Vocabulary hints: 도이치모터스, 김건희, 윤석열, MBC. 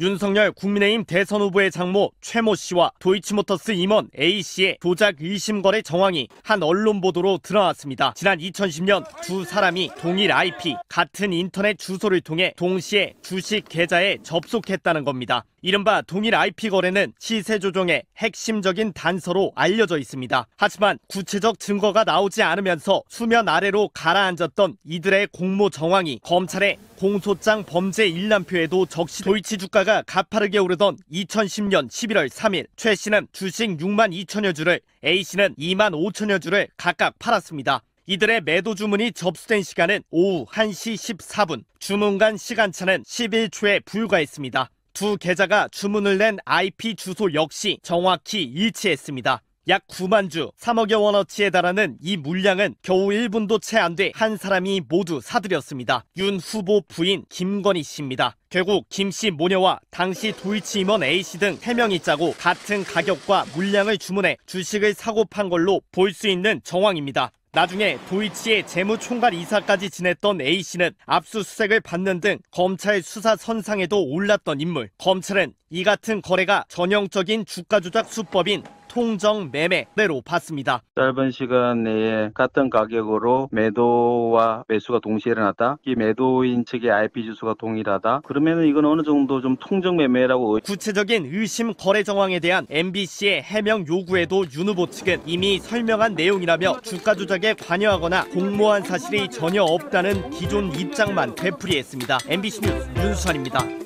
윤석열 국민의힘 대선 후보의 장모 최모 씨와 도이치모터스 임원 A 씨의 조작 의심 거래 정황이 한 언론 보도로 드러났습니다. 지난 2010년 두 사람이 동일 IP, 같은 인터넷 주소를 통해 동시에 주식 계좌에 접속했다는 겁니다. 이른바 동일 IP 거래는 시세 조정의 핵심적인 단서로 알려져 있습니다. 하지만 구체적 증거가 나오지 않으면서 수면 아래로 가라앉았던 이들의 공모 정황이 검찰의 공소장 범죄 일람표에도 적시. 도이치 주가가 가파르게 오르던 2010년 11월 3일 최 씨는 주식 6만 2천여 주를, A 씨는 2만 5천여 주를 각각 팔았습니다. 이들의 매도 주문이 접수된 시간은 오후 1시 14분, 주문 간 시간차는 11초에 불과했습니다. 두 계좌가 주문을 낸 IP 주소 역시 정확히 일치했습니다. 약 9만 주, 3억여 원어치에 달하는 이 물량은 겨우 1분도 채 안 돼 한 사람이 모두 사들였습니다. 윤 후보 부인 김건희 씨입니다. 결국 김 씨 모녀와 당시 도이치 임원 A 씨 등 3명이 짜고 같은 가격과 물량을 주문해 주식을 사고 판 걸로 볼 수 있는 정황입니다. 나중에 도이치의 재무총괄 이사까지 지냈던 A 씨는 압수수색을 받는 등 검찰 수사 선상에도 올랐던 인물. 검찰은 이 같은 거래가 전형적인 주가 조작 수법인 통정 매매대로 봤습니다. 짧은 시간 내에 같은 가격으로 매도와 매수가 동시에 일어났다. 이 매도인 측의 IP 주소가 동일하다. 그러면은 이건 어느 정도 좀 통정 매매라고. 구체적인 의심 거래 정황에 대한 MBC의 해명 요구에도 윤 후보 측은 이미 설명한 내용이라며 주가 조작에 관여하거나 공모한 사실이 전혀 없다는 기존 입장만 되풀이했습니다. MBC 뉴스 윤수환입니다.